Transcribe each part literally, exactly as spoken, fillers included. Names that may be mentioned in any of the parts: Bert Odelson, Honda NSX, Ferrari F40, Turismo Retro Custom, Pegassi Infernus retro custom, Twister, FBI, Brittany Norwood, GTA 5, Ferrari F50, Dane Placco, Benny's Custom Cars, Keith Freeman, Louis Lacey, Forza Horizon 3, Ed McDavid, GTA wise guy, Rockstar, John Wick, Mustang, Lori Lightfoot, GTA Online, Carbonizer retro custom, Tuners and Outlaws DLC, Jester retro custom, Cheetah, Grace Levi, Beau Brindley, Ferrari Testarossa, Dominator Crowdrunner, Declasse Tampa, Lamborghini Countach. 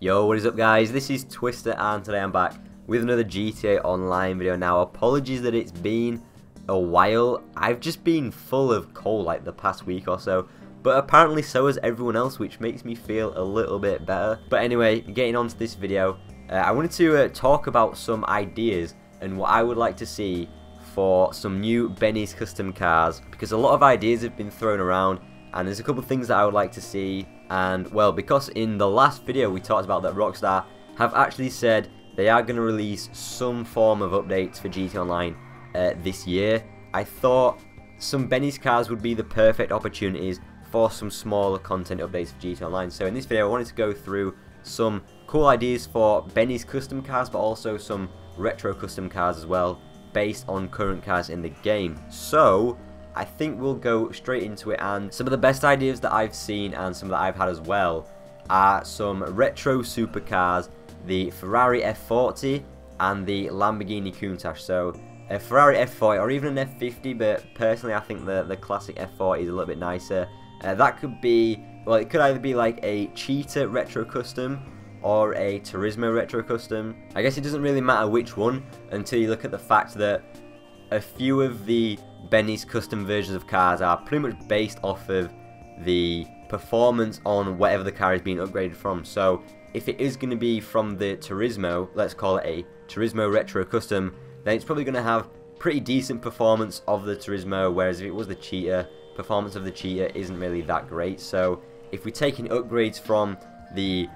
Yo, what is up guys, this is Twister and today I'm back with another G T A Online video. Now apologies that it's been a while, I've just been full of cold like the past week or so, but apparently so has everyone else, which makes me feel a little bit better. But anyway, getting on to this video, uh, I wanted to uh, talk about some ideas and what I would like to see for some new Benny's Custom Cars, because a lot of ideas have been thrown around and there's a couple of things that I would like to see. And well, because in the last video we talked about that Rockstar have actually said they are going to release some form of updates for G T A Online uh, this year, I thought some Benny's cars would be the perfect opportunities for some smaller content updates for G T A Online. So in this video I wanted to go through some cool ideas for Benny's custom cars, but also some retro custom cars as well, based on current cars in the game. So I think we'll go straight into it, and some of the best ideas that I've seen and some that I've had as well are some retro supercars, the Ferrari F forty and the Lamborghini Countach. So a Ferrari F forty or even an F fifty, but personally I think the, the classic F forty is a little bit nicer. Uh, that could be, well, it could either be like a Cheetah retro custom or a Turismo retro custom. I guess it doesn't really matter which one until you look at the fact that a few of the Benny's custom versions of cars are pretty much based off of the performance on whatever the car is being upgraded from. So if it is going to be from the Turismo, let's call it a Turismo retro custom, then it's probably going to have pretty decent performance of the Turismo, whereas if it was the Cheetah, performance of the Cheetah isn't really that great. So if we're taking upgrades from the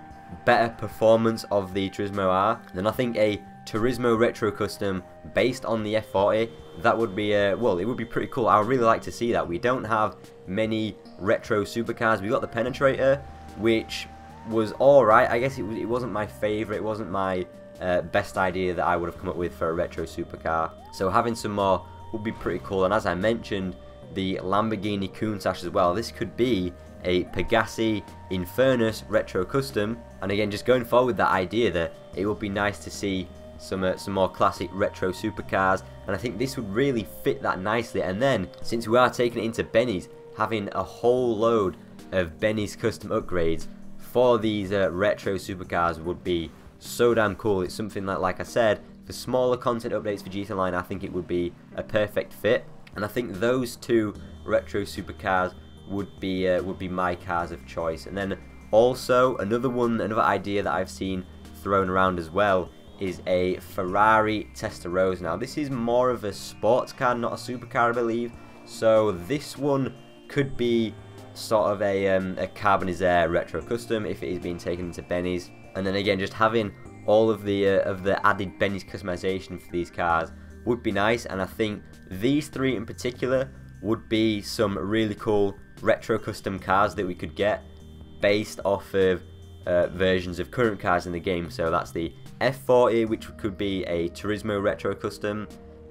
better performance of the Turismo R, then I think a Turismo retro custom based on the F forty, that would be a, well, it would be pretty cool. I would really like to see that. We don't have many retro supercars. We got the Penetrator, which was alright. I guess it, it wasn't my favourite, it wasn't my uh, best idea that I would have come up with for a retro supercar, so having some more would be pretty cool. And as I mentioned, the Lamborghini Countach as well, this could be a Pegassi Infernus retro custom. And again, just going forward with that idea that it would be nice to see some uh, some more classic retro supercars, and I think this would really fit that nicely. And then since we are taking it into Benny's, having a whole load of Benny's custom upgrades for these uh, retro supercars would be so damn cool. It's something that, like I said, for smaller content updates for G T A Online, I think it would be a perfect fit. And I think those two retro supercars would be uh, would be my cars of choice. And then also another one, another idea that I've seen thrown around as well is a Ferrari Testarossa. Now this is more of a sports car, not a supercar, I believe. So this one could be sort of a, um, a Carbonizer retro custom if it is being taken into Benny's. And then again, just having all of the uh, of the added Benny's customization for these cars would be nice. And I think these three in particular would be some really cool retro custom cars that we could get based off of uh, versions of current cars in the game. So that's the F forty, which could be a Turismo retro custom,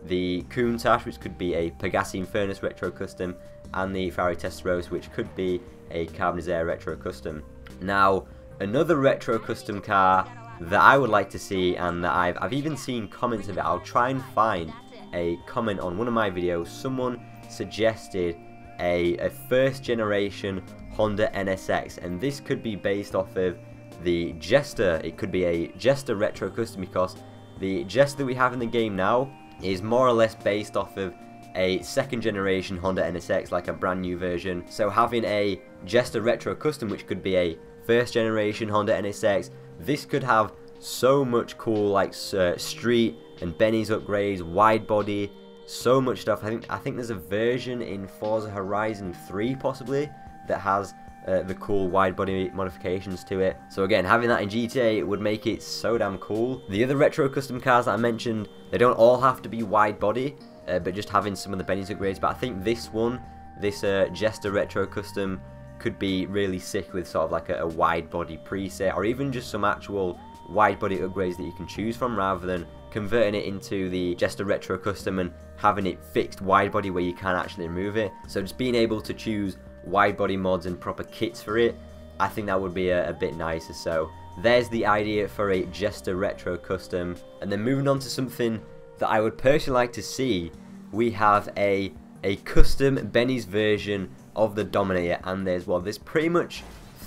the Countach, which could be a Pegassi Infernus retro custom, and the Ferrari Testarossa, which could be a Carbonizer retro custom. Now another retro custom car that I would like to see, and that I've, I've even seen comments of it, I'll try and find a comment on one of my videos. Someone suggested a, a first generation Honda N S X, and this could be based off of the Jester. It could be a Jester retro custom, because the Jester we have in the game now is more or less based off of a second generation Honda N S X, like a brand new version. So having a Jester retro custom, which could be a first generation Honda N S X, this could have so much cool like uh, street and Benny's upgrades, wide body, so much stuff. I think I think there's a version in Forza Horizon three possibly that has Uh, the cool wide body modifications to it. So again, having that in G T A, it would make it so damn cool. The other retro custom cars that I mentioned, they don't all have to be wide body, uh, but just having some of the Benny's upgrades. But I think this one, this uh, Jester retro custom, could be really sick with sort of like a, a wide body preset, or even just some actual wide body upgrades that you can choose from, rather than converting it into the Jester retro custom and having it fixed wide body where you can't actually remove it. So just being able to choose wide body mods and proper kits for it, I think that would be a, a bit nicer. So there's the idea for a Jester retro custom. And then moving on to something that I would personally like to see, we have a a custom Benny's version of the Dominator. And there's well there's pretty much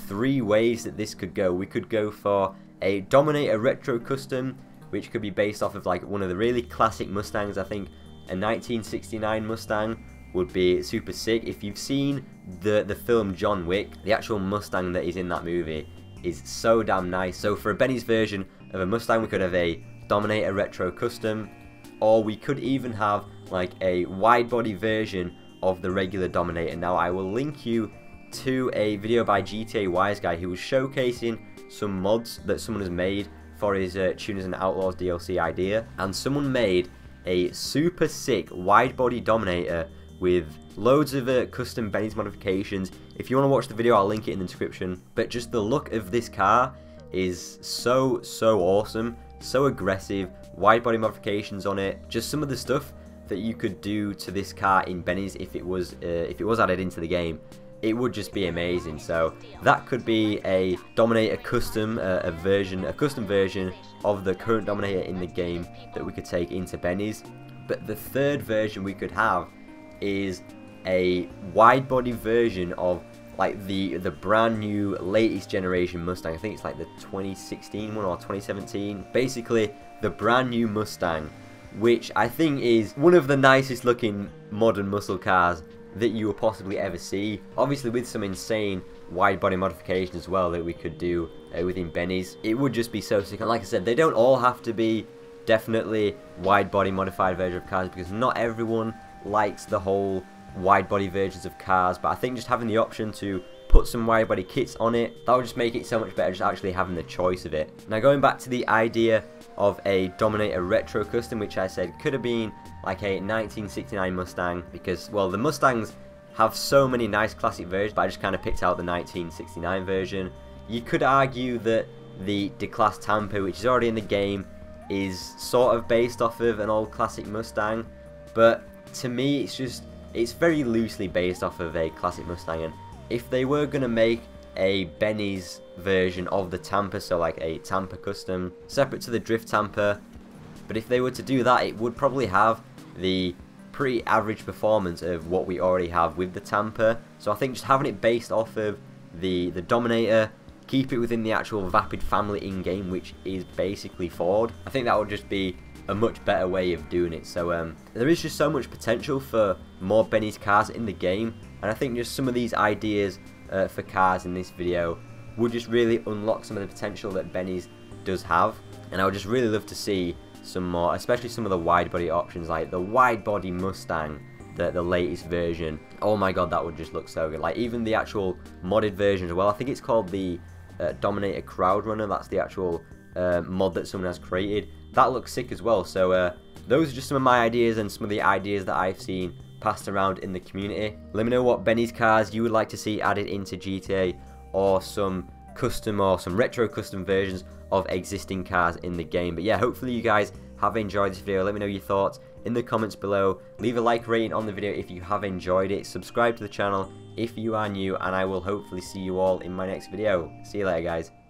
three ways that this could go. We could go for a Dominator Retro Custom, which could be based off of like one of the really classic Mustangs. I think a nineteen sixty-nine Mustang would be super sick. If you've seen the, the film John Wick, the actual Mustang that is in that movie is so damn nice. So for a Benny's version of a Mustang, we could have a Dominator Retro Custom, or we could even have like a wide body version of the regular Dominator. Now I will link you to a video by G T A Wise Guy who was showcasing some mods that someone has made for his uh, Tuners and Outlaws D L C idea, and someone made a super sick wide body Dominator with loads of uh, custom Benny's modifications. If you want to watch the video, I'll link it in the description, but just the look of this car is so so awesome, so aggressive, wide body modifications on it, just some of the stuff that you could do to this car in Benny's if it was uh, if it was added into the game. It would just be amazing. So that could be a Dominator custom, uh, a version, a custom version of the current Dominator in the game that we could take into Benny's. But the third version we could have is a wide body version of like the the brand new latest generation Mustang. I think it's like the twenty sixteen one or twenty seventeen. Basically, the brand new Mustang, which I think is one of the nicest looking modern muscle cars that you will possibly ever see, obviously with some insane wide body modification as well that we could do uh, within Benny's. It would just be so sick, and like I said, they don't all have to be definitely wide body modified version of cars, because not everyone likes the whole wide body versions of cars, but I think just having the option to put some wide body kits on it, that would just make it so much better, just actually having the choice of it. Now going back to the idea of a Dominator Retro Custom, which I said could have been like a nineteen sixty-nine Mustang, because well, the Mustangs have so many nice classic versions, but I just kind of picked out the nineteen sixty-nine version. You could argue that the Declasse Tampa, which is already in the game, is sort of based off of an old classic Mustang, but to me it's just, it's very loosely based off of a classic Mustang. And if they were going to make a Benny's version of the Tampa, so like a Tampa custom, separate to the Drift Tampa, but if they were to do that, it would probably have the pretty average performance of what we already have with the Tampa. So I think just having it based off of the, the Dominator, keep it within the actual Vapid family in-game, which is basically Ford, I think that would just be a much better way of doing it. So um, there is just so much potential for more Benny's cars in the game, and I think just some of these ideas Uh, for cars in this video would just really unlock some of the potential that Benny's does have, and I would just really love to see some more, especially some of the wide body options, like the wide body Mustang, the, the latest version. Oh my god, that would just look so good. Like even the actual modded version as well. I think it's called the uh, Dominator Crowdrunner, that's the actual uh, mod that someone has created. That looks sick as well. So uh, those are just some of my ideas and some of the ideas that I've seen passed around in the community. Let me know what Benny's cars you would like to see added into G T A, or some custom or some retro custom versions of existing cars in the game. But yeah, hopefully you guys have enjoyed this video. Let me know your thoughts in the comments below. Leave a like rating on the video if you have enjoyed it. Subscribe to the channel if you are new, and I will hopefully see you all in my next video. See you later, guys.